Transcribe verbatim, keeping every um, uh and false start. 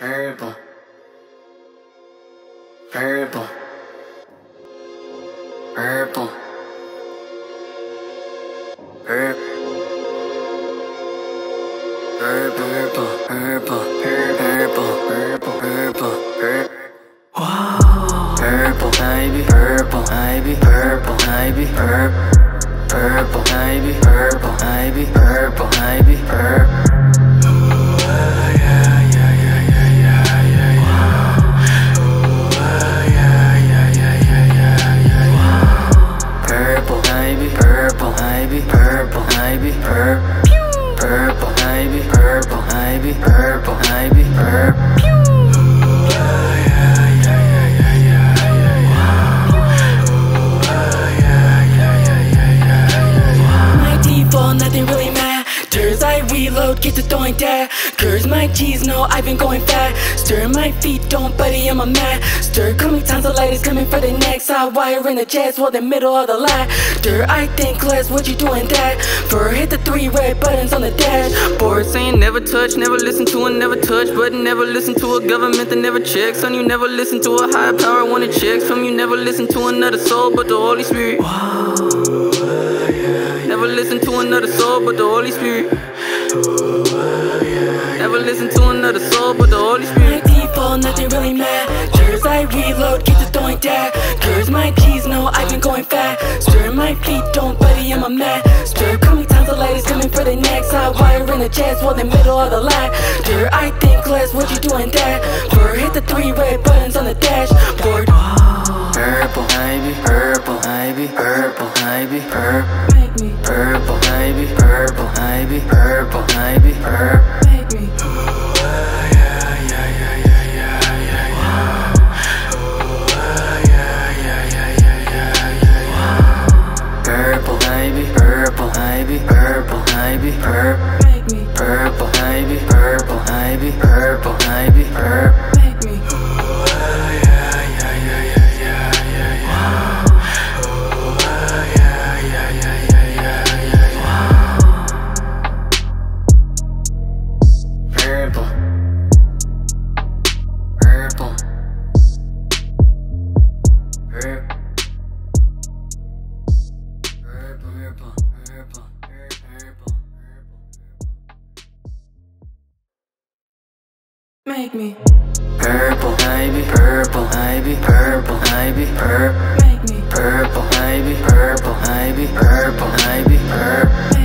Purple. Purple. Purple. Purple. Purple. Purple. Purple. Purple. Purple. Purple. Wow. Purple. I be purple. I be purple. I be purple. Purple. I be purple. I be purple. I be purple. Purple, I be purple. My default, nothing really matters. I reload, get to throwing that. Curse my G's, no, I've been going fat. Stir my feet, don't buddy on my mat. Stir coming times, the light is coming for the next. I wire in the jazz, while the middle of the line. Stir, I think less, what you doing that? For hit the three red buttons on the dash. Board saying never touch, never listen to a never touch. But never listen to a government that never checks. On you never listen to a higher power when it checks. From you never listen to another soul but the Holy Spirit. Wow. Never listen to another soul but the Holy Spirit. Never listen to another soul but the Holy Spirit. My default, nothing really matters. I reload, get to throwing that. Curse my G's, no, I've been going fat. Stir my feet, don't buddy, I'm a mad. Stir, coming times, the light is coming for the next. I wire in the jazz, while the middle of the line. Stir, I think less, what you doing that? For hit the three red buttons on the dashboard. Purple, I be purple, I be purple, I be purple. Purple, I be purple, I be purple, I be purple. I be purple, purple, I be purple, I be purple, I be purple. Make me purple, I be purple, I be purple, I be purple. Make me purple, I be purple, I be purple, I be purple.